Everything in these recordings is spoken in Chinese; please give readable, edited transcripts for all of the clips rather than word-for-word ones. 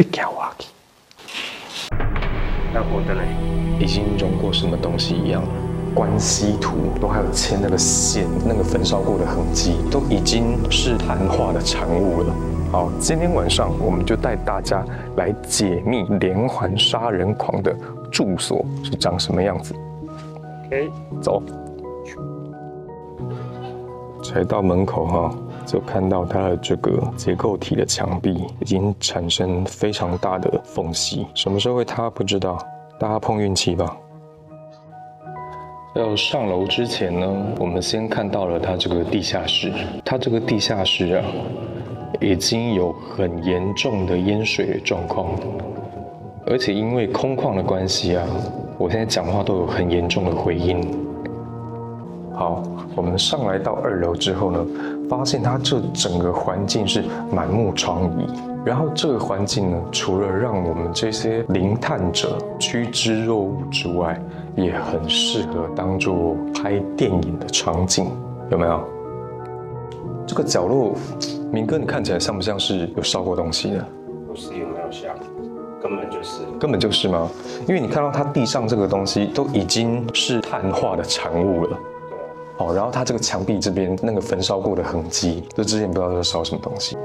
你惊我去？那我的嘞，已经融过什么东西一样了。关系图都还有牵那个线，那个焚烧过的痕迹，都已经是碳化的产物了。好，今天晚上我们就带大家来解密连环杀人狂的住所是长什么样子。OK， 走。 才到门口哈，就看到它的这个结构体的墙壁已经产生非常大的缝隙。什么时候会塌不知道，大家碰运气吧。要上楼之前呢，我们先看到了它这个地下室，它这个地下室啊，已经有很严重的淹水状况，而且因为空旷的关系啊，我现在讲话都有很严重的回音。 好，我们上来到二楼之后呢，发现它这整个环境是满目疮痍。然后这个环境呢，除了让我们这些灵探者趋之若鹜之外，也很适合当做拍电影的场景，有没有？这个角落，明哥，你看起来像不像是有烧过东西的？不是有没有像？ 根本就是，根本就是吗？因为你看到它地上这个东西都已经是碳化的产物了。对。哦，然后它这个墙壁这边那个焚烧过的痕迹，就之前不知道在烧什么东西。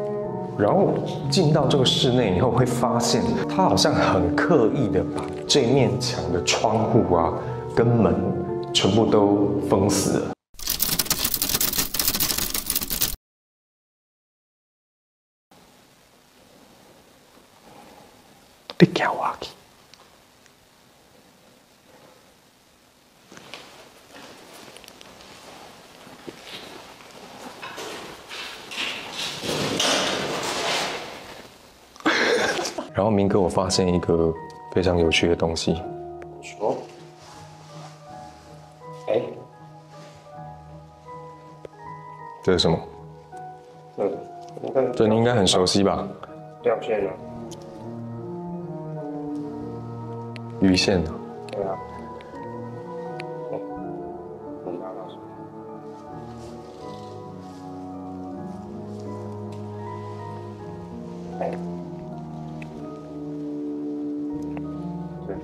然后进到这个室内以后，会发现它好像很刻意的把这面墙的窗户啊跟门全部都封死了。 你惊我去？然后明哥，我发现一个非常有趣的东西。说，哎，这是什么？这你应该很熟悉吧？掉线了。 鱼线呢？对啊。哦，我拿到手。哎，对。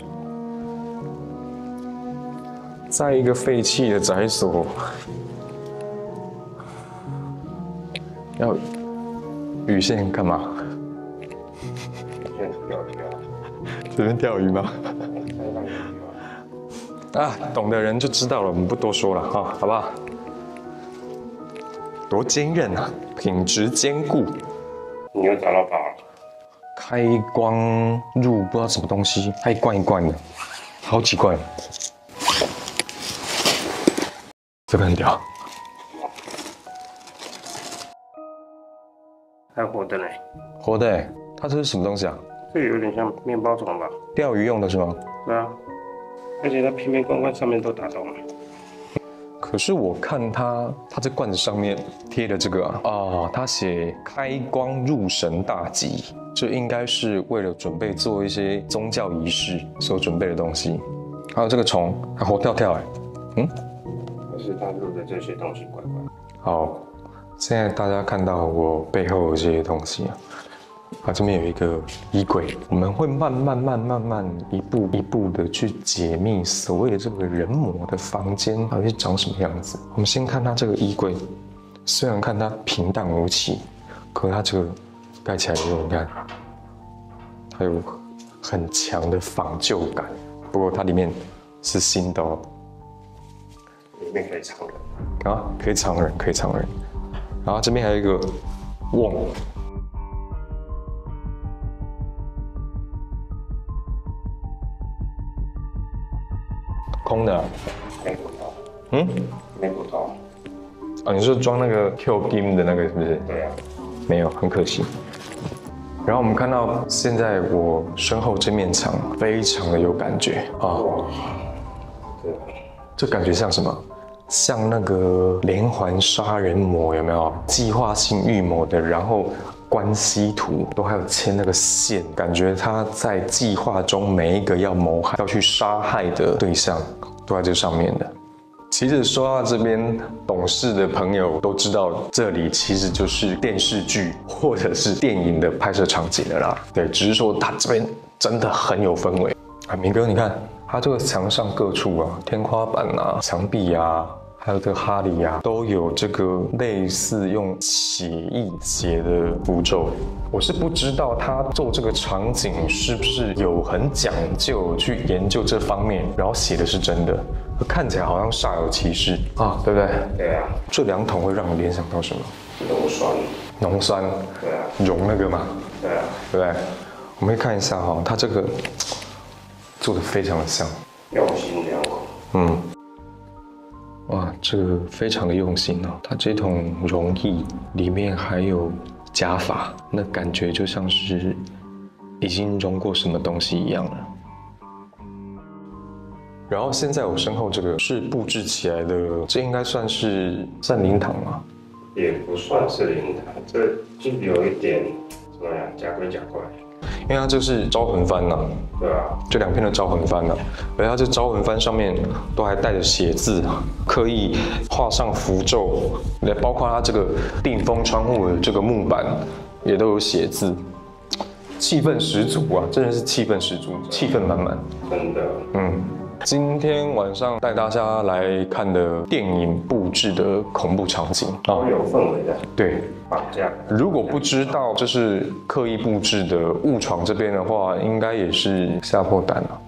在一个废弃的宅所，要鱼线干嘛？钓鱼啊。这边钓鱼吗？ 啊，懂的人就知道了，我们不多说了哈，好不好？多坚韧啊，品质坚固。你又找到宝了？开光入不知道什么东西，它一罐一罐的，好几罐。这个很屌，还活的嘞？活的、欸，它这是什么东西啊？这有点像面包虫吧？钓鱼用的是吗？对啊。 而且它瓶瓶罐罐上面都打洞了，可是我看它这罐子上面贴的这个啊，哦，它写开光入神大吉，这应该是为了准备做一些宗教仪式所准备的东西。还有这个虫还活跳跳哎，嗯，还是它入的这些东西怪怪。好，现在大家看到我背后有这些东西啊。 啊，这边有一个衣柜，我们会慢慢一步一步的去解密所谓的这个人魔的房间到底长什么样子。我们先看它这个衣柜，虽然看它平淡无奇，可它这个盖起来以后，你看，它有很强的仿旧感。不过它里面是新的哦，里面可以藏人啊，可以藏人，可以藏人。然后这边还有一个瓮。 空的、啊，没骨头，嗯，没骨头。啊，你是装那个 Q Game 的那个是不是？对啊，没有，很可惜。然后我们看到现在我身后这面墙非常的有感觉啊，对，这感觉像什么？像那个连环杀人魔有没有？计划性预谋的，然后。 关系图都还有牵那个线，感觉他在计划中每一个要谋害、要去杀害的对象都在这上面的。其实说到这边，懂事的朋友都知道，这里其实就是电视剧或者是电影的拍摄场景了啦。对，只是说它这边真的很有氛围啊。明哥，你看它这个墙上各处啊，天花板啊、墙壁啊，还有这个哈利啊，都有这个类似用血一节的符咒。我是不知道他做这个场景是不是有很讲究去研究这方面，然后写的是真的。 看起来好像煞有其事啊，对不对？对啊。这两桶会让你联想到什么？浓酸。浓酸。对啊。溶那个嘛。对啊。对不对？我们看一下哈，它这个做的非常的像。用心良苦。嗯。哇，这个非常的用心哦。它这桶溶液里面还有假发，那感觉就像是已经溶过什么东西一样了。 然后现在我身后这个是布置起来的，这应该算灵堂吗？也不算是灵堂，这就有一点怎么样，假鬼假怪。因为它这是招魂幡呐，对啊，这两片的招魂幡呐，而它这招魂幡上面都还带着血字，刻意画上符咒，来包括它这个避风窗户的这个木板也都有血字。 气氛十足啊，真的是气氛十足，气氛满满，真的。嗯，今天晚上带大家来看的电影布置的恐怖场景，都有氛围的。对，绑架。如果不知道这是刻意布置的误闯这边的话，应该也是吓破胆了。